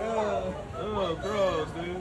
Oh, gross, dude.